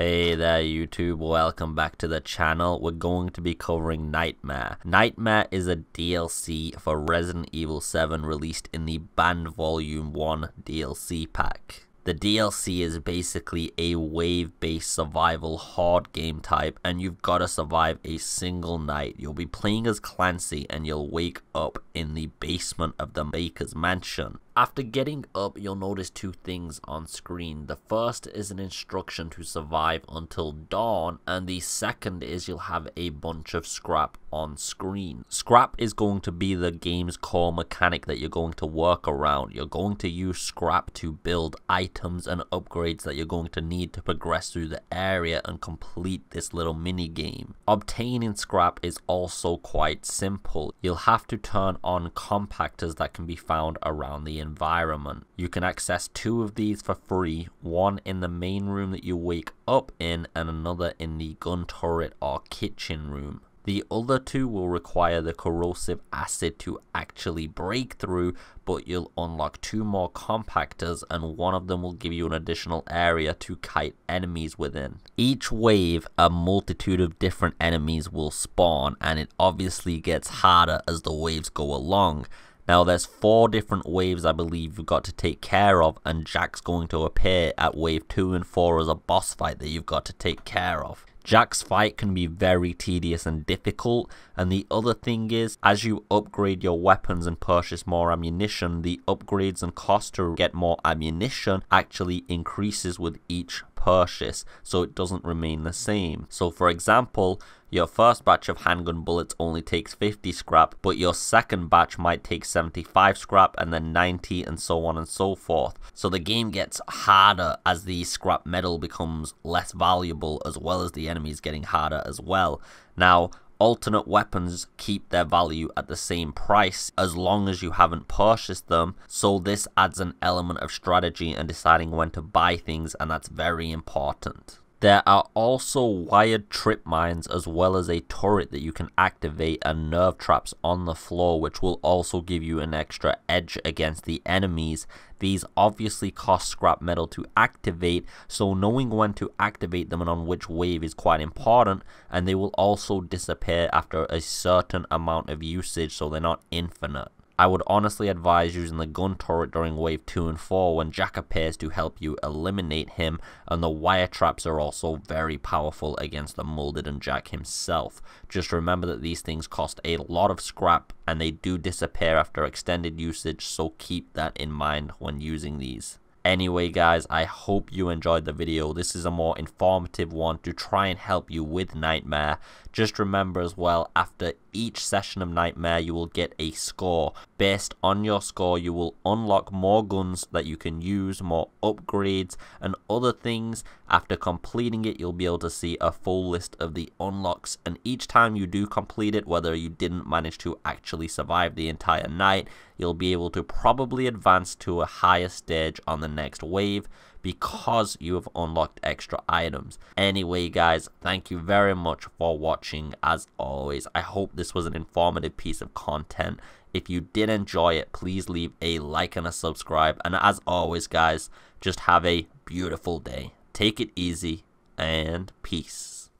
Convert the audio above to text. Hey there YouTube, welcome back to the channel. We're going to be covering Nightmare. Nightmare is a DLC for Resident Evil 7 released in the Band Volume 1 DLC pack. The DLC is basically a wave-based survival hard game type, and you've got to survive a single night. You'll be playing as Clancy and you'll wake up in the basement of the Baker's Mansion. After getting up, you'll notice two things on screen. The first is an instruction to survive until dawn, and the second is you'll have a bunch of scrap on screen. Scrap is going to be the game's core mechanic that you're going to work around. You're going to use scrap to build items and upgrades that you're going to need to progress through the area and complete this little mini game. Obtaining scrap is also quite simple. You'll have to turn on compactors that can be found around the environment. You can access two of these for free, one in the main room that you wake up in and another in the gun turret or kitchen room. The other two will require the corrosive acid to actually break through, but you'll unlock two more compactors and one of them will give you an additional area to kite enemies within. Each wave, a multitude of different enemies will spawn, and it obviously gets harder as the waves go along. Now there's four different waves I believe you've got to take care of, and Jack's going to appear at wave 2 and 4 as a boss fight that you've got to take care of. Jack's fight can be very tedious and difficult, and the other thing is, as you upgrade your weapons and purchase more ammunition, the upgrades and cost to get more ammunition actually increases with each purchase, so it doesn't remain the same. So for example, your first batch of handgun bullets only takes 50 scrap, but your second batch might take 75 scrap and then 90 and so on and so forth. So the game gets harder as the scrap metal becomes less valuable, as well as the enemies getting harder as well. Now, alternate weapons keep their value at the same price as long as you haven't purchased them, so this adds an element of strategy and deciding when to buy things, and that's very important. There are also wired trip mines as well as a turret that you can activate and nerve traps on the floor, which will also give you an extra edge against the enemies. These obviously cost scrap metal to activate, so knowing when to activate them and on which wave is quite important, and they will also disappear after a certain amount of usage, so they're not infinite. I would honestly advise using the gun turret during wave 2 and 4 when Jack appears to help you eliminate him, and the wire traps are also very powerful against the molded and Jack himself. Just remember that these things cost a lot of scrap and they do disappear after extended usage, so keep that in mind when using these. Anyway guys, I hope you enjoyed the video. This is a more informative one to try and help you with Nightmare. Just remember as well, after each session of Nightmare you will get a score. Based on your score you will unlock more guns that you can use, more upgrades and other things. After completing it you'll be able to see a full list of the unlocks, and each time you do complete it, whether you didn't manage to actually survive the entire night, you'll be able to probably advance to a higher stage on the next wave because you have unlocked extra items. Anyway guys, thank you very much for watching as always. I hope this was an informative piece of content. If you did enjoy it, please leave a like and a subscribe, and as always guys, just have a beautiful day. Take it easy and peace.